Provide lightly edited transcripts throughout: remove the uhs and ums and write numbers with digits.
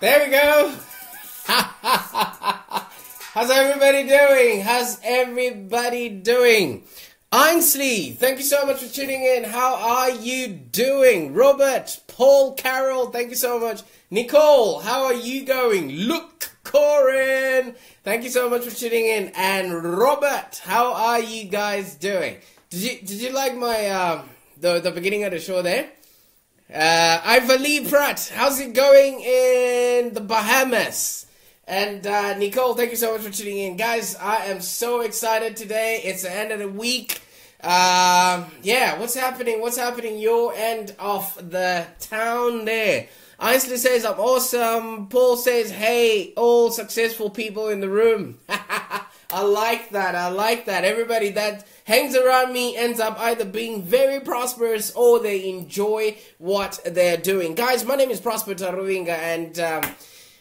There we go. How's everybody doing? Ainsley, thank you so much for tuning in. How are you doing? Robert, Paul, Carol, thank you so much. Nicole, how are you going? Luke, Corin, thank you so much for tuning in. And Robert, how are you guys doing? Did you like my the beginning of the show there? Ivor Lee Pratt, how's it going in the Bahamas? And Nicole, thank you so much for tuning in. Guys, I am so excited today. It's the end of the week. Yeah, what's happening? What's happening your end of the town there? Ainsley says, I'm awesome. Paul says, hey, all successful people in the room. I like that. I like that. Everybody that hangs around me ends up either being very prosperous or they enjoy what they're doing. Guys, my name is Prosper Taruvinga, and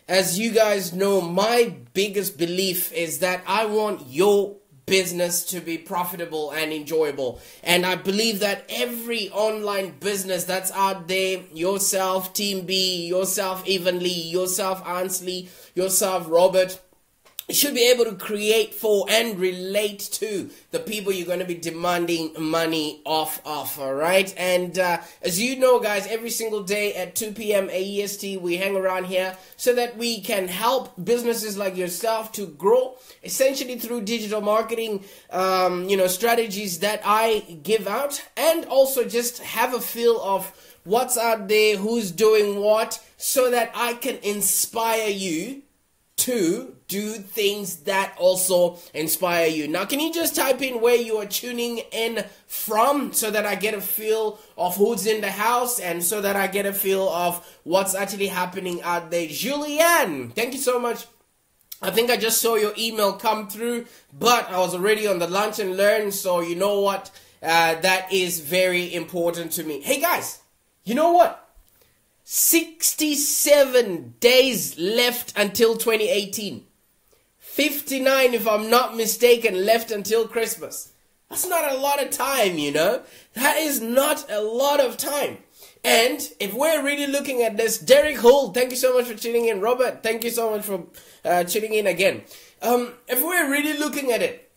as you guys know, my biggest belief is that I want your business to be profitable and enjoyable. And I believe that every online business that's out there, yourself, Team B, yourself, Evenly, yourself, Ansley, yourself, Robert, should be able to create for and relate to the people you're going to be demanding money off of, all right? And as you know, guys, every single day at 2 p.m. AEST, we hang around here so that we can help businesses like yourself to grow, essentially through digital marketing, you know, strategies that I give out, and also just have a feel of what's out there, who's doing what, so that I can inspire you to do things that also inspire you. Now, can you just type in where you are tuning in from so that I get a feel of who's in the house and so that I get a feel of what's actually happening out there? Julianne, thank you so much. I think I just saw your email come through, but I was already on the lunch and learn, so you know what? That is very important to me. Hey, guys, you know what? 67 days left until 2018. 59, if I'm not mistaken, left until Christmas. That's not a lot of time, you know. That is not a lot of time. And if we're really looking at this, Derek Hull, thank you so much for tuning in. Robert, thank you so much for tuning in again. If we're really looking at it,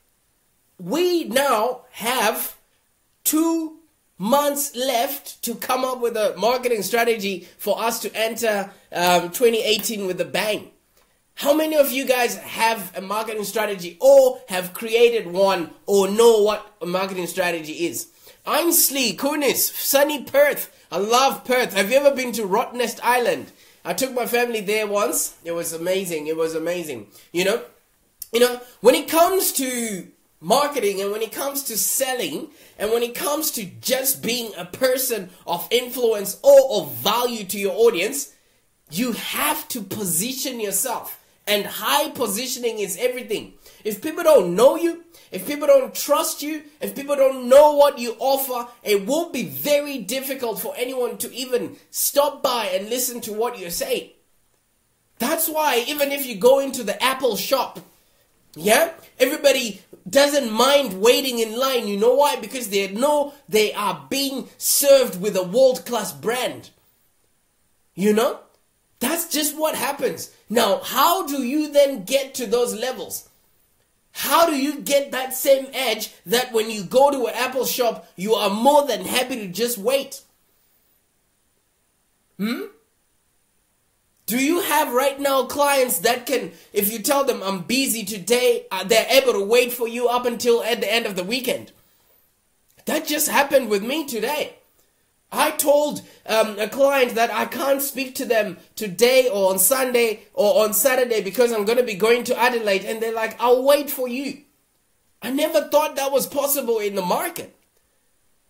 we now have 2 months left to come up with a marketing strategy for us to enter 2018 with a bang. How many of you guys have a marketing strategy or have created one or know what a marketing strategy is? Ainsley, Kunis, sunny Perth. I love Perth. Have you ever been to Rottnest Island? I took my family there once. It was amazing. It was amazing. You know, when it comes to marketing and when it comes to selling and when it comes to just being a person of influence or of value to your audience, you have to position yourself, and high positioning is everything. If people don't know you, if people don't trust you, if people don't know what you offer, it will be very difficult for anyone to even stop by and listen to what you're saying. That's why even if you go into the Apple shop, yeah, everybody doesn't mind waiting in line. You know why? Because they know they are being served with a world-class brand. You know? That's just what happens. Now, how do you then get to those levels? How do you get that same edge that when you go to an Apple shop, you are more than happy to just wait? Do you have right now clients that can, if you tell them I'm busy today, they're able to wait for you up until at the end of the weekend? That just happened with me today. I told a client that I can't speak to them today or on Sunday or on Saturday because I'm going to be going to Adelaide, and they're like, I'll wait for you. I never thought that was possible in the market.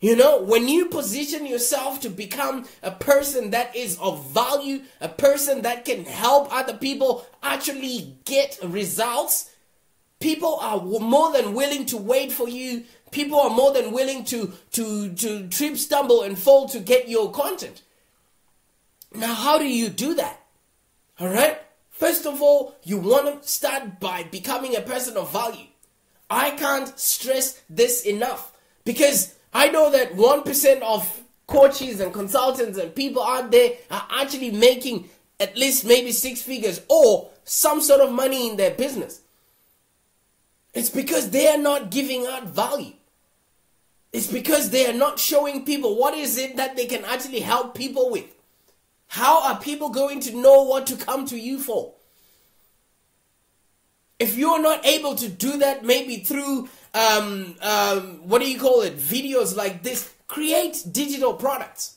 You know, when you position yourself to become a person that is of value, a person that can help other people actually get results, people are more than willing to wait for you. People are more than willing to trip, stumble, and fall to get your content. Now, how do you do that? All right. First of all, you want to start by becoming a person of value. I can't stress this enough, because I know that 1% of coaches and consultants and people out there are actually making at least maybe six figures or some sort of money in their business. It's because they are not giving out value. It's because they are not showing people what is it that they can actually help people with. How are people going to know what to come to you for? If you're not able to do that, maybe through, videos like this, create digital products.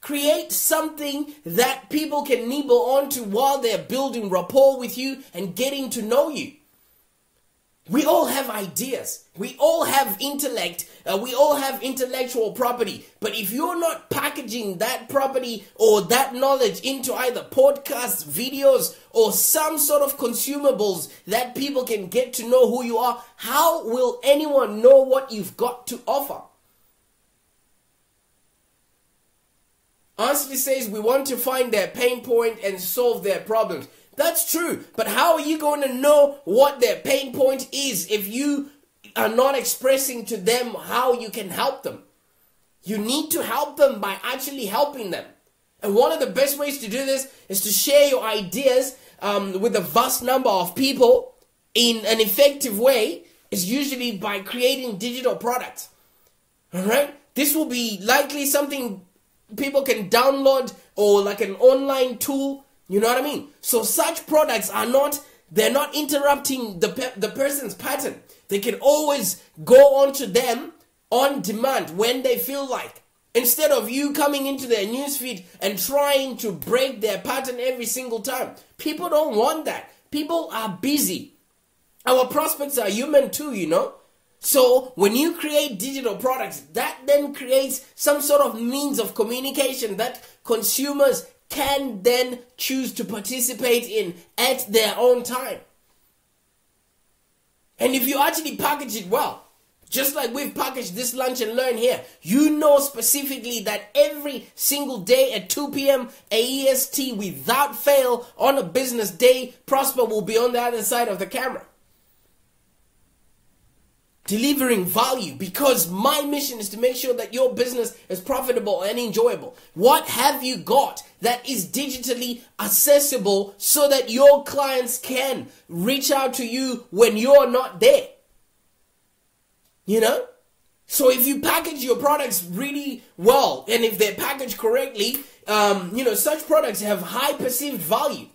Create something that people can nibble onto while they're building rapport with you and getting to know you. We all have ideas. We all have intellect. We all have intellectual property. But if you're not packaging that property or that knowledge into either podcasts, videos, or some sort of consumables that people can get to know who you are, how will anyone know what you've got to offer? Honestly says we want to find their pain point and solve their problems. That's true, but how are you going to know what their pain point is if you are not expressing to them how you can help them? You need to help them by actually helping them. And one of the best ways to do this is to share your ideas with a vast number of people in an effective way. It's usually by creating digital products. All right? This will be likely something people can download or like an online tool. You know what I mean? So such products are not, they're not interrupting the person's pattern. They can always go on to them on demand when they feel like. Instead of you coming into their newsfeed and trying to break their pattern every single time. People don't want that. People are busy. Our prospects are human too, you know? So when you create digital products, that then creates some sort of means of communication that consumers can then choose to participate in at their own time. And if you actually package it well, just like we've packaged this Lunch and Learn here, you know specifically that every single day at 2 p.m. AEST, without fail, on a business day, Prosper will be on the other side of the camera. Delivering value, because my mission is to make sure that your business is profitable and enjoyable. What have you got that is digitally accessible so that your clients can reach out to you when you're not there? You know? So if you package your products really well, and if they're packaged correctly, you know, such products have high perceived value.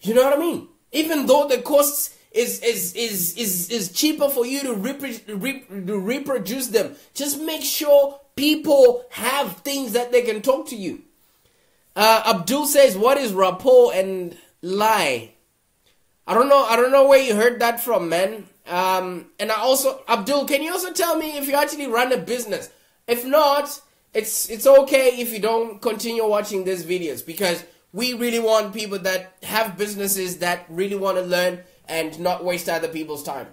You know what I mean? Even though the costs is cheaper for you to reproduce them. Just make sure people have things that they can talk to you. Abdul says, what is rapport and lie? I don't know where you heard that from, man. And I also, Abdul, can you also tell me if you actually run a business? If not, it's okay if you don't continue watching these videos, because we really want people that have businesses that really want to learn and not waste other people's time.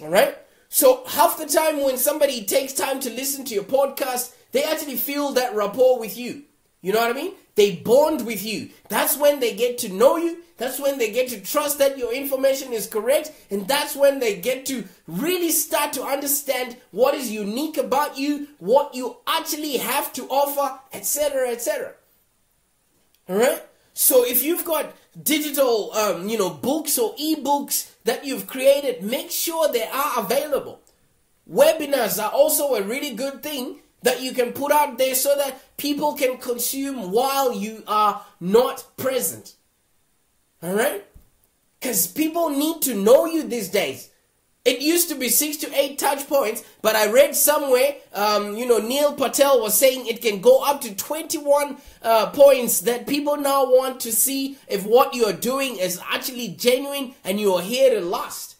All right? So half the time when somebody takes time to listen to your podcast, they actually feel that rapport with you. You know what I mean? They bond with you. That's when they get to know you. That's when they get to trust that your information is correct. And that's when they get to really start to understand what is unique about you, what you actually have to offer, etc., etc. All right? So if you've got digital, books or ebooks that you've created, make sure they are available. Webinars are also a really good thing that you can put out there so that people can consume while you are not present. All right? Because people need to know you these days. It used to be 6 to 8 touch points, but I read somewhere, Neil Patel was saying it can go up to 21 points that people now want to see if what you're doing is actually genuine and you're here to last.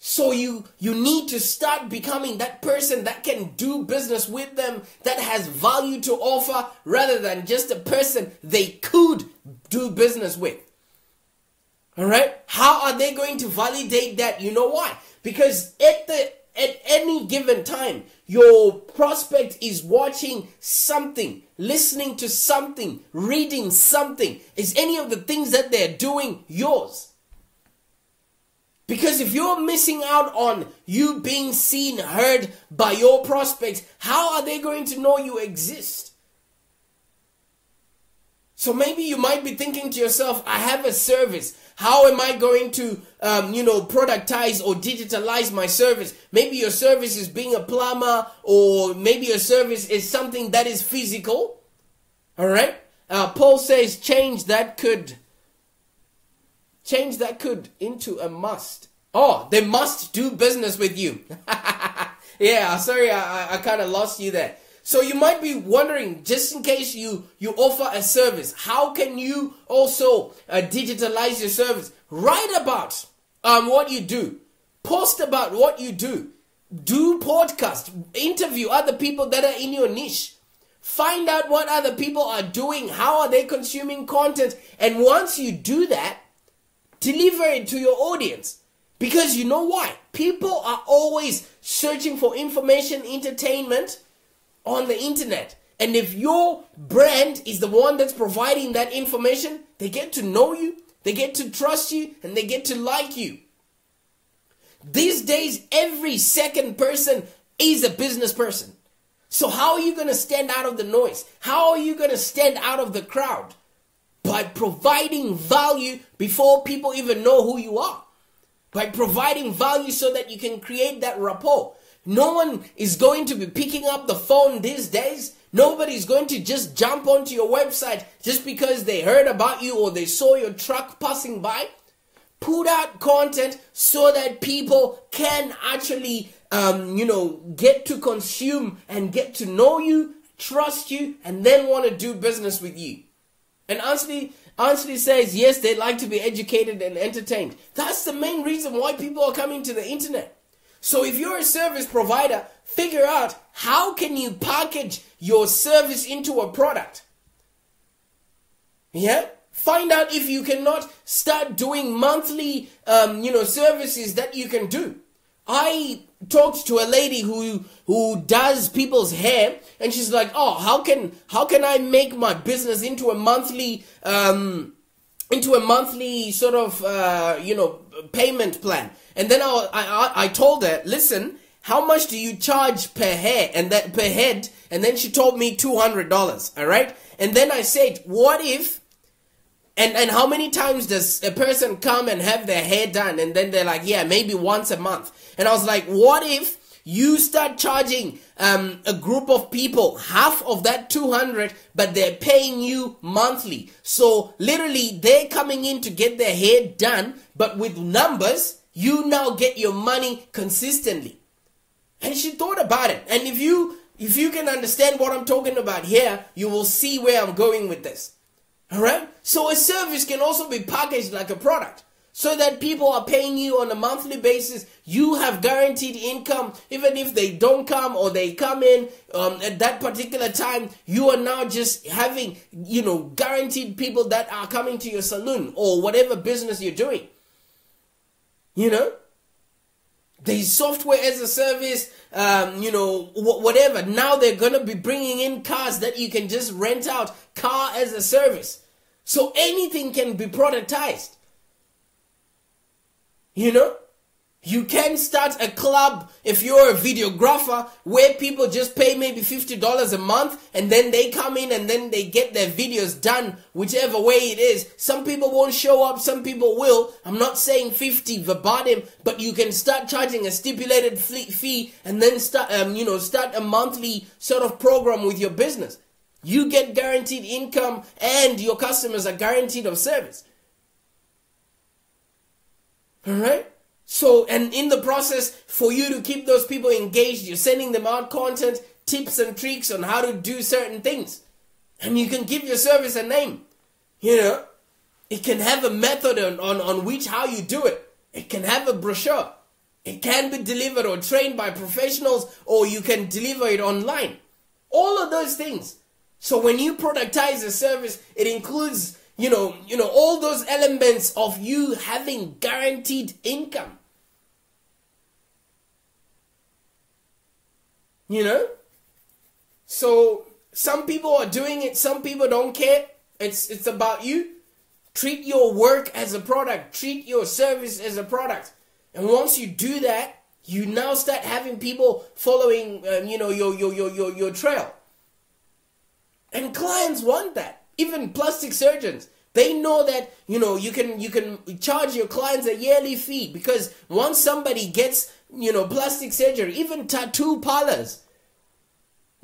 So you need to start becoming that person that can do business with them, that has value to offer, rather than just a person they could do business with. All right? How are they going to validate that? You know why? Because at any given time, your prospect is watching something, listening to something, reading something. Is any of the things that they're doing yours? Because if you're missing out on you being seen, heard by your prospects, how are they going to know you exist? So maybe you might be thinking to yourself, I have a service. How am I going to, productize or digitalize my service? Maybe your service is being a plumber, or maybe your service is something that is physical. All right. Paul says, change that could into a must. Oh, they must do business with you. Yeah, sorry, I kind of lost you there. So you might be wondering, just in case you offer a service, how can you also digitalize your service? Write about what you do. Post about what you do. Do podcast. Interview other people that are in your niche. Find out what other people are doing. How are they consuming content? And once you do that, deliver it to your audience. Because you know why? People are always searching for information, entertainment on the internet, and if your brand is the one that's providing that information, they get to know you, they get to trust you, and they get to like you. These days, every second person is a business person. So how are you going to stand out of the noise? How are you going to stand out of the crowd? By providing value before people even know who you are. By providing value so that you can create that rapport. No one is going to be picking up the phone these days. Nobody's going to just jump onto your website just because they heard about you or they saw your truck passing by. Put out content so that people can actually, get to consume and get to know you, trust you, and then want to do business with you. And Ansley says, yes, they like to be educated and entertained. That's the main reason why people are coming to the internet. So if you're a service provider, figure out how can you package your service into a product. Yeah? Find out if you cannot start doing monthly, services that you can do. I talked to a lady who does people's hair, and she's like, oh, how can I make my business into a monthly, sort of, payment plan? And then I told her, listen, how much do you charge per hair and that per head? And then she told me $200. All right. And then I said, what if, and how many times does a person come and have their hair done? And then they're like, yeah, maybe once a month. And I was like, what if you start charging a group of people half of that 200, but they're paying you monthly? So literally they're coming in to get their hair done, but with numbers, you now get your money consistently. And she thought about it. And if you can understand what I'm talking about here, you will see where I'm going with this. All right. So a service can also be packaged like a product so that people are paying you on a monthly basis. You have guaranteed income. Even if they don't come or they come in at that particular time, you are now just having, guaranteed people that are coming to your salon or whatever business you're doing. There's software as a service, whatever. Now they're going to be bringing in cars that you can just rent out, car as a service. So anything can be productized. You can start a club if you're a videographer where people just pay maybe $50 a month and then they come in and then they get their videos done, whichever way it is. Some people won't show up, some people will. I'm not saying 50 verbatim, but you can start charging a stipulated fee and then start a monthly sort of program with your business. You get guaranteed income and your customers are guaranteed of service. All right? So, and in the process, for you to keep those people engaged, you're sending them out content, tips and tricks on how to do certain things. And you can give your service a name. It can have a method on which how you do it. It can have a brochure. It can be delivered or trained by professionals, or you can deliver it online. All of those things. So when you productize a service, it includes, all those elements of you having guaranteed income. So some people are doing it. Some people don't care. It's about you. Treat your work as a product. Treat your service as a product. And once you do that, you now start having people following, your trail. And clients want that. even plastic surgeons, they know that, you know, you can charge your clients a yearly fee, because once somebody gets, you know, plastic surgery, even tattoo parlors,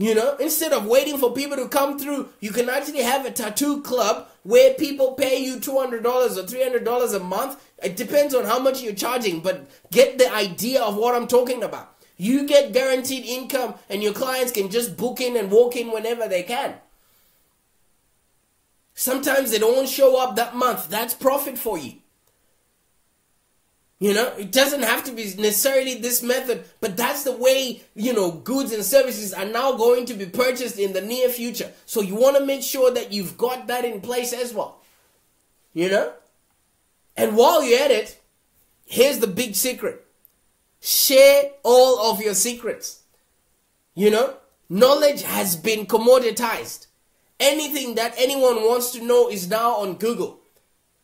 you know, instead of waiting for people to come through, you can actually have a tattoo club where people pay you $200 or $300 a month. It depends on how much you're charging, but get the idea of what I'm talking about. You get guaranteed income and your clients can just book in and walk in whenever they can. Sometimes they don't show up that month. That's profit for you. You know, it doesn't have to be necessarily this method, but that's the way, you know, goods and services are now going to be purchased in the near future. So you want to make sure that you've got that in place as well. You know? And while you're at it, here's the big secret. Share all of your secrets. You know, knowledge has been commoditized. Anything that anyone wants to know is now on Google.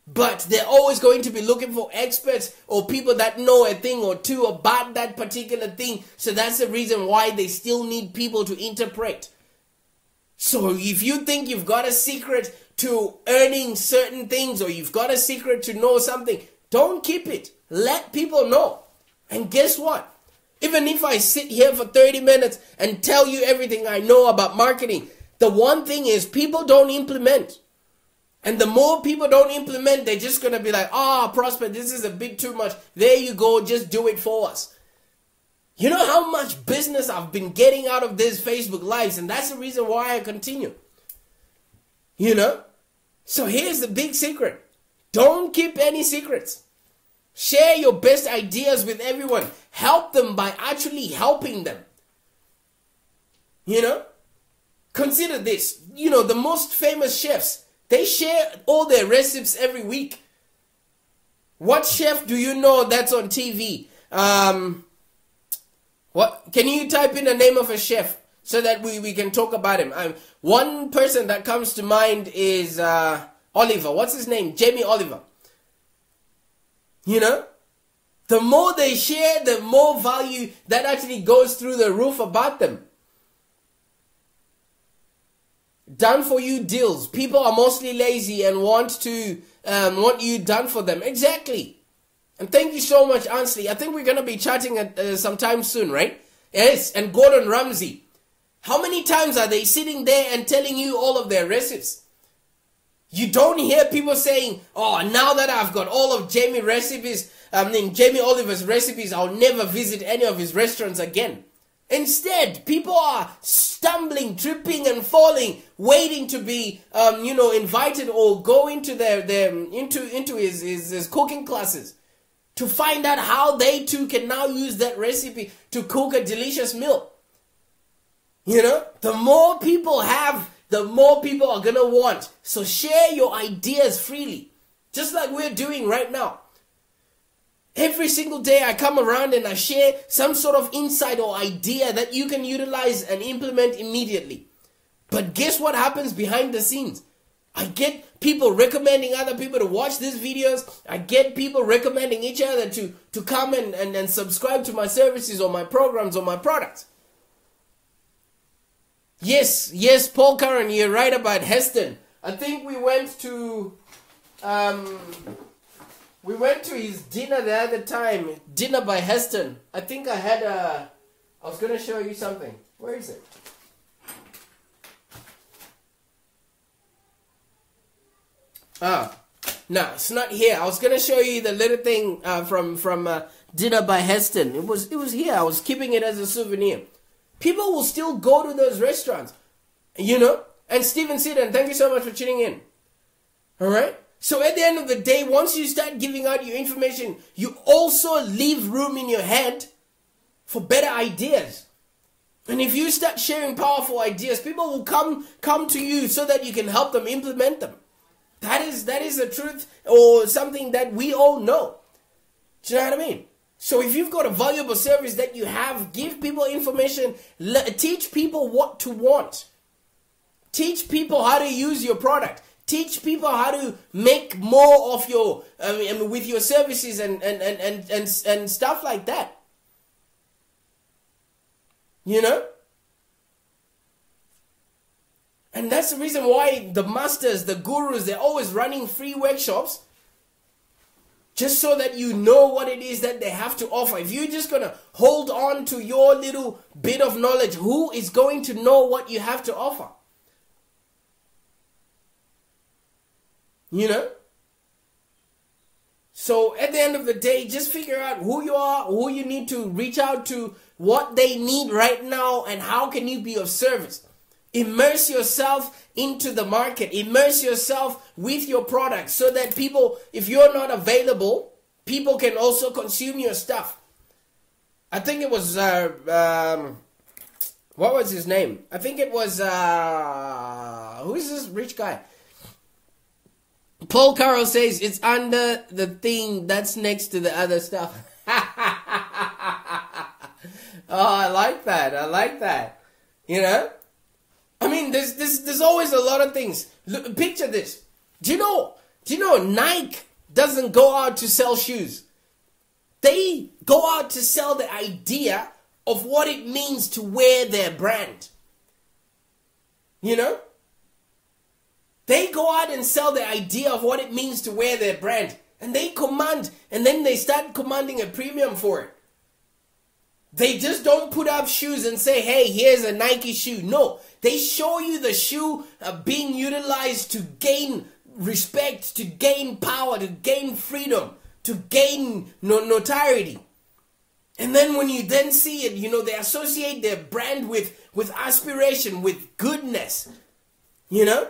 But they're always going to be looking for experts or people that know a thing or two about that particular thing. So that's the reason why they still need people to interpret. So if you think you've got a secret to earning certain things, or you've got a secret to know something, don't keep it. Let people know. And guess what? Even if I sit here for 30 minutes and tell you everything I know about marketing, the one thing is people don't implement. And the more people don't implement, they're just going to be like, ah, Prosper, this is a bit too much. There you go. Just do it for us. You know how much business I've been getting out of these Facebook lives, and that's the reason why I continue. You know? So here's the big secret. Don't keep any secrets. Share your best ideas with everyone. Help them by actually helping them. You know? Consider this. You know, the most famous chefs, they share all their recipes every week. What chef do you know that's on TV? What? Can you type in the name of a chef so that we can talk about him? One person that comes to mind is Oliver. What's his name? Jamie Oliver. You know, the more they share, the more value that actually goes through the roof about them. Done for you deals. People are mostly lazy and want to want you done for them. Exactly. And thank you so much, Ansley. I think we're going to be chatting at, sometime soon, right? Yes. And Gordon Ramsay. How many times are they sitting there and telling you all of their recipes? You don't hear people saying, oh, now that I've got all of Jamie Oliver's recipes, I'll never visit any of his restaurants again. Instead, people are stumbling, tripping and falling, waiting to be, you know, invited or go into his cooking classes to find out how they too can now use that recipe to cook a delicious meal. You know, the more people have, the more people are going to want. So share your ideas freely, just like we're doing right now. Every single day I come around and I share some sort of insight or idea that you can utilize and implement immediately. But guess what happens behind the scenes? I get people recommending other people to watch these videos. I get people recommending each other to come and subscribe to my services or my programs or my products. Yes, yes, Paul Curran, you're right about Heston. I think we went to his dinner the other time. Dinner by Heston. I think I had a... I was going to show you something. Where is it? Ah, no, it's not here. I was going to show you the little thing from Dinner by Heston. It was here. I was keeping it as a souvenir. People will still go to those restaurants, you know? And Steven Seaton, thank you so much for tuning in. All right? So at the end of the day, once you start giving out your information, you also leave room in your head for better ideas. And if you start sharing powerful ideas, people will come to you so that you can help them implement them. That is the truth, or something that we all know. Do you know what I mean? So if you've got a valuable service that you have, give people information, teach people what to want. Teach people how to use your product. Teach people how to make more of your, with your services and stuff like that. You know? And that's the reason why the masters, the gurus, they're always running free workshops. Just so that you know what it is that they have to offer. If you're just going to hold on to your little bit of knowledge, who is going to know what you have to offer? You know? So at the end of the day, just figure out who you are, who you need to reach out to, what they need right now, and how can you be of service. Immerse yourself into the market. Immerse yourself with your product so that people, if you're not available, people can also consume your stuff. I think it was, what was his name? I think it was, who is this rich guy? Paul Carroll says, it's under the thing that's next to the other stuff. Oh, I like that. I like that. You know? I mean, there's always a lot of things. Look, picture this. Do you know Nike doesn't go out to sell shoes? They go out to sell the idea of what it means to wear their brand. You know? They go out and sell the idea of what it means to wear their brand. And they command, and then they start commanding a premium for it. They just don't put up shoes and say, hey, here's a Nike shoe. No, they show you the shoe being utilized to gain respect, to gain power, to gain freedom, to gain notoriety. And then when you then see it, you know, they associate their brand with aspiration, with goodness. You know,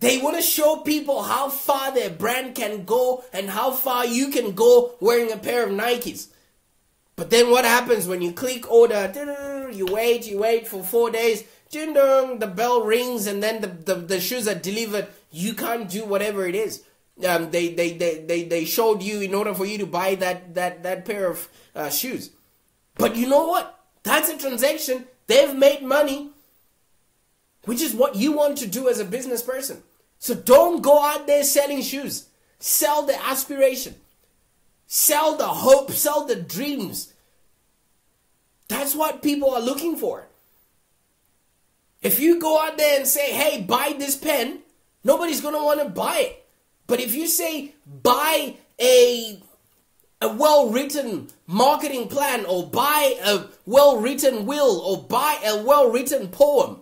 they want to show people how far their brand can go and how far you can go wearing a pair of Nikes. But then what happens when you click order, you wait for 4 days, ding dong, the bell rings, and then the shoes are delivered. You can't do whatever it is they showed you in order for you to buy that pair of shoes. But you know what? That's a transaction. They've made money, which is what you want to do as a business person. So don't go out there selling shoes. Sell the aspiration. Sell the hope, sell the dreams. That's what people are looking for. If you go out there and say, hey, buy this pen, nobody's going to want to buy it. But if you say, buy a well-written marketing plan, or buy a well-written will, or buy a well-written poem,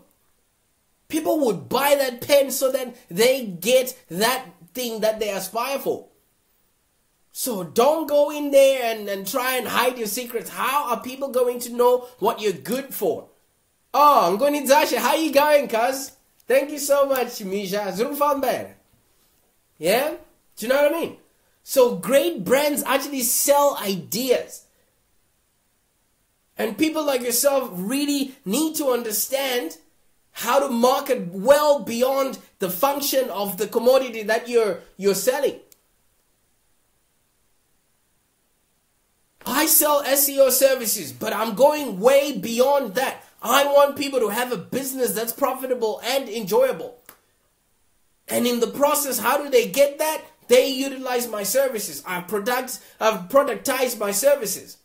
people would buy that pen so that they get that thing that they aspire for. So don't go in there and try and hide your secrets. How are people going to know what you're good for? Oh, Ngoni Zasha, how you going, cuz? Thank you so much, Misha. Zurufamber. Yeah? Do you know what I mean? So great brands actually sell ideas. And people like yourself really need to understand how to market well beyond the function of the commodity that you're selling. I sell SEO services, but I'm going way beyond that. I want people to have a business that's profitable and enjoyable. And in the process, how do they get that? They utilize my services. I've productized my services.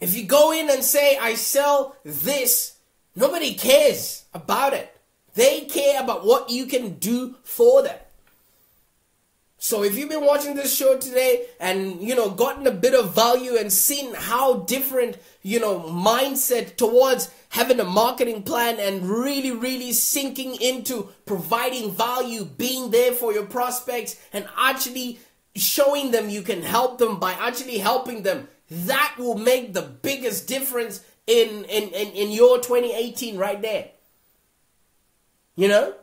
If you go in and say, I sell this, nobody cares about it. They care about what you can do for them. So if you've been watching this show today and, you know, gotten a bit of value and seen how different, you know, mindset towards having a marketing plan and really, really sinking into providing value, being there for your prospects and actually showing them you can help them by actually helping them, that will make the biggest difference in your 2018 right there. You know?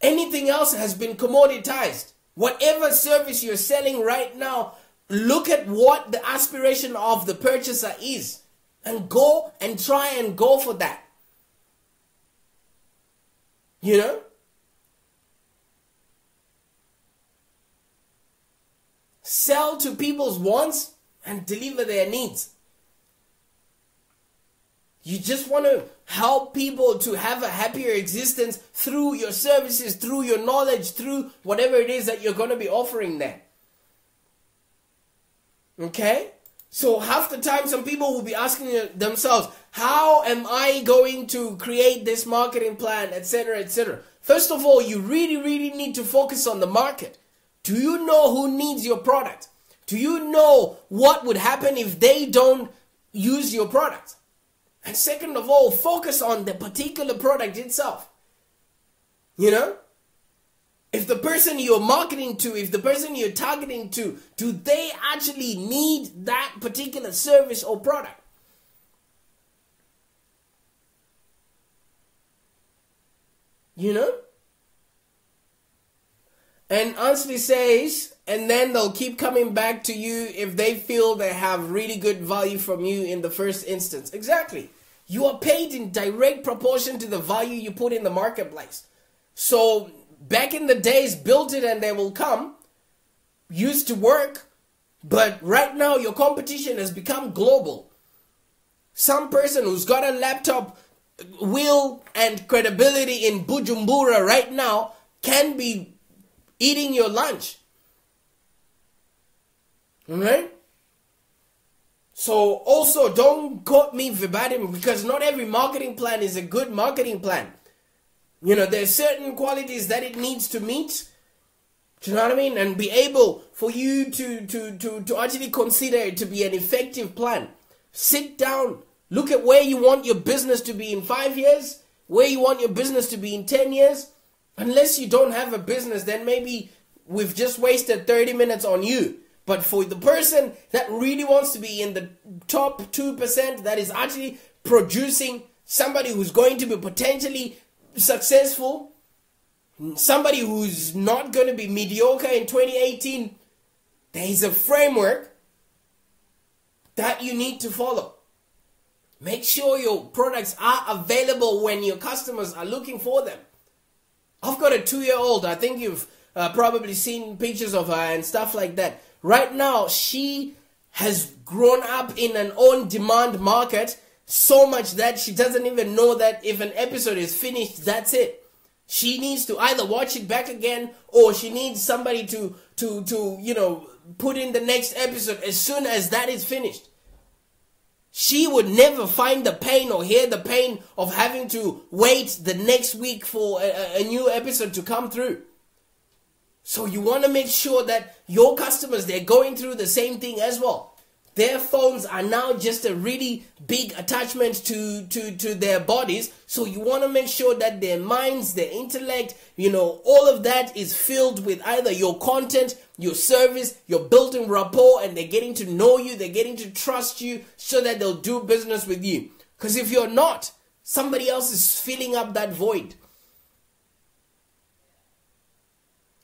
Anything else has been commoditized. Whatever service you're selling right now, look at what the aspiration of the purchaser is and go and try and go for that. You know? Sell to people's wants and deliver their needs. You just want to help people to have a happier existence through your services, through your knowledge, through whatever it is that you're going to be offering there. Okay? So half the time, some people will be asking themselves, how am I going to create this marketing plan, etc., etc.? First of all, you really need to focus on the market. Do you know who needs your product? Do you know what would happen if they don't use your product? And second of all, focus on the particular product itself. You know? If the person you're marketing to, if the person you're targeting to, do they actually need that particular service or product? You know? And Ansley says, and then they'll keep coming back to you if they feel they have really good value from you in the first instance. Exactly. You are paid in direct proportion to the value you put in the marketplace. So back in the days, build it and they will come, used to work, but right now your competition has become global. Some person who's got a laptop, will and credibility in Bujumbura right now can be eating your lunch. Alright? So also don't quote me verbatim, because not every marketing plan is a good marketing plan. You know, there's certain qualities that it needs to meet. Do you know what I mean? And be able for you to actually consider it to be an effective plan. Sit down. Look at where you want your business to be in 5 years. Where you want your business to be in 10 years. Unless you don't have a business, then maybe we've just wasted 30 minutes on you. But for the person that really wants to be in the top 2% that is actually producing somebody who's going to be potentially successful, somebody who's not going to be mediocre in 2018, there is a framework that you need to follow. Make sure your products are available when your customers are looking for them. I've got a 2-year-old. I think you've probably seen pictures of her and stuff like that. Right now, she has grown up in an on-demand market. So much that she doesn't even know that if an episode is finished, that's it. She needs to either watch it back again, or she needs somebody to you know, put in the next episode as soon as that is finished. She would never find the pain or hear the pain of having to wait the next week for a new episode to come through. So you want to make sure that your customers, they're going through the same thing as well. Their phones are now just a really big attachment to their bodies. So you want to make sure that their minds, their intellect, you know, all of that is filled with either your content, your service, you're building rapport, and they're getting to know you, they're getting to trust you so that they'll do business with you. Because if you're not, somebody else is filling up that void.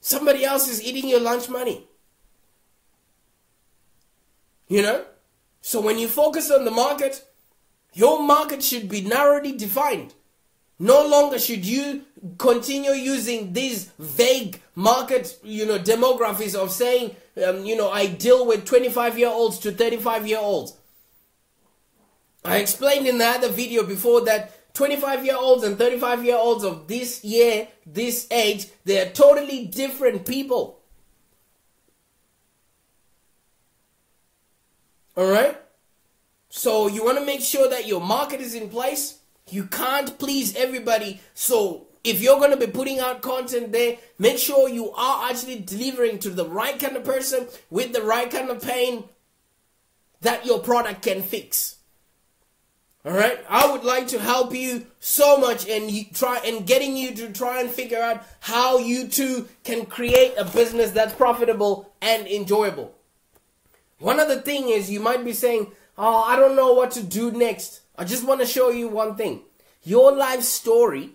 Somebody else is eating your lunch money. You know? So when you focus on the market, your market should be narrowly defined. No longer should you continue using these vague market, you know, demographics of saying, you know, I deal with 25-year-olds to 35-year-olds. I explained in the other video before that 25-year-olds and 35-year-olds of this year, this age, they are totally different people. Alright, so you want to make sure that your market is in place. You can't please everybody. So if you're going to be putting out content there, make sure you are actually delivering to the right kind of person with the right kind of pain that your product can fix. Alright, I would like to help you so much and getting you to try and figure out how you too can create a business that's profitable and enjoyable. One other thing is, you might be saying, oh, I don't know what to do next. I just want to show you one thing. Your life story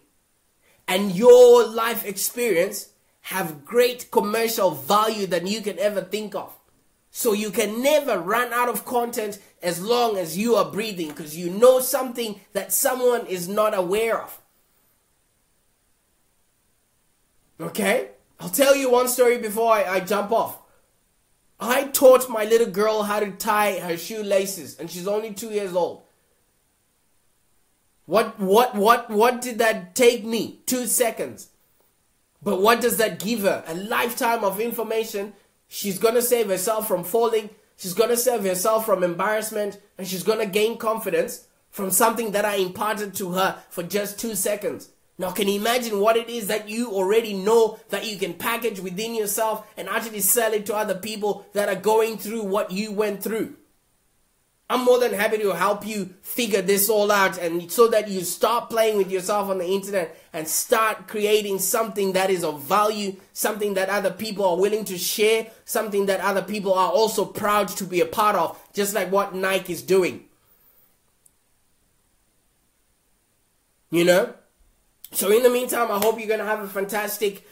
and your life experience have great commercial value than you can ever think of. So you can never run out of content as long as you are breathing, because you know something that someone is not aware of. Okay? I'll tell you one story before I jump off. I taught my little girl how to tie her shoelaces, and she's only 2 years old. What did that take me? 2 seconds. But what does that give her? A lifetime of information. She's going to save herself from falling. She's going to save herself from embarrassment, and she's going to gain confidence from something that I imparted to her for just 2 seconds. Now, can you imagine what it is that you already know that you can package within yourself and actually sell it to other people that are going through what you went through? I'm more than happy to help you figure this all out, and so that you start playing with yourself on the internet and start creating something that is of value, something that other people are willing to share, something that other people are also proud to be a part of, just like what Nike is doing. You know? So in the meantime, I hope you're going to have a fantastic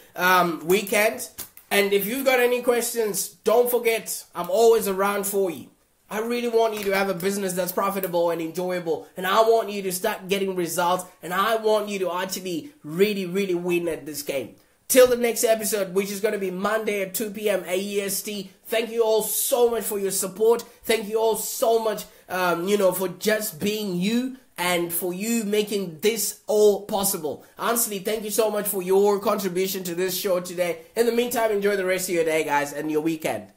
weekend. And if you've got any questions, don't forget, I'm always around for you. I really want you to have a business that's profitable and enjoyable, and I want you to start getting results, and I want you to actually really, really win at this game. Till the next episode, which is going to be Monday at 2 p.m. AEST. Thank you all so much for your support. Thank you all so much, you know, for just being you and for you making this all possible. Honestly, thank you so much for your contribution to this show today. In the meantime, enjoy the rest of your day, guys, and your weekend.